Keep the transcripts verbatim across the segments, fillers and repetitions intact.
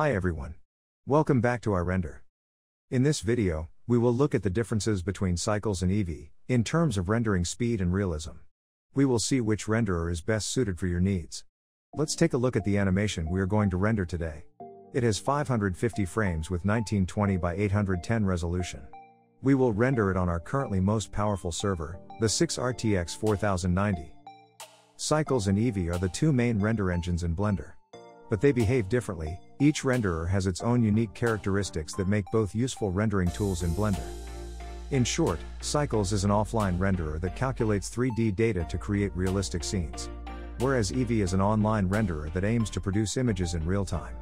Hi everyone. Welcome back to iRender. In this video, we will look at the differences between Cycles and Eevee, in terms of rendering speed and realism. We will see which renderer is best suited for your needs. Let's take a look at the animation we are going to render today. It has five hundred fifty frames with nineteen twenty by eight ten resolution. We will render it on our currently most powerful server, the R T X four thousand ninety. Cycles and Eevee are the two main render engines in Blender. But they behave differently. Each renderer has its own unique characteristics that make both useful rendering tools in Blender. In short, Cycles is an offline renderer that calculates three D data to create realistic scenes, whereas Eevee is an online renderer that aims to produce images in real time.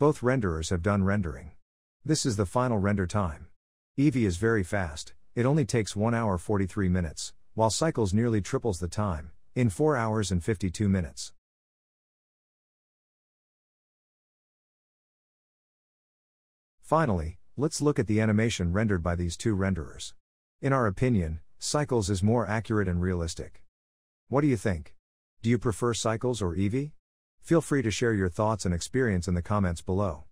Both renderers have done rendering. This is the final render time. Eevee is very fast, it only takes one hour forty-three minutes, while Cycles nearly triples the time, in four hours and fifty-two minutes. Finally, let's look at the animation rendered by these two renderers. In our opinion, Cycles is more accurate and realistic. What do you think? Do you prefer Cycles or Eevee? Feel free to share your thoughts and experience in the comments below.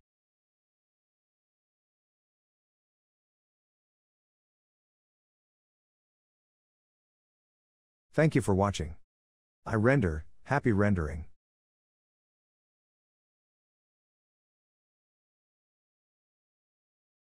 Thank you for watching. iRender, happy rendering.